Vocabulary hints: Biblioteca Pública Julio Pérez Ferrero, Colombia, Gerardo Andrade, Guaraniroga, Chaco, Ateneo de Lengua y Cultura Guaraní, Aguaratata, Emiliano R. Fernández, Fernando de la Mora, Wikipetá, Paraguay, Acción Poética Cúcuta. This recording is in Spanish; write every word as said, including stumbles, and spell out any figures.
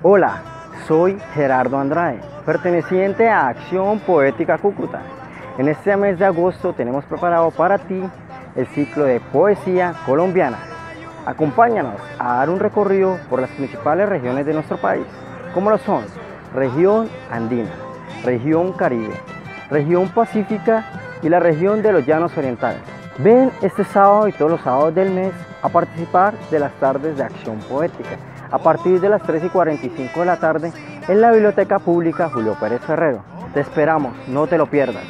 Hola, soy Gerardo Andrade, perteneciente a Acción Poética Cúcuta. En este mes de agosto tenemos preparado para ti el ciclo de poesía colombiana. Acompáñanos a dar un recorrido por las principales regiones de nuestro país, como lo son región andina, región caribe, región pacífica y la región de los llanos orientales. Ven este sábado y todos los sábados del mes a participar de las tardes de Acción Poética, a partir de las tres y cuarenta y cinco de la tarde en la Biblioteca Pública Julio Pérez Ferrero. Te esperamos, no te lo pierdas.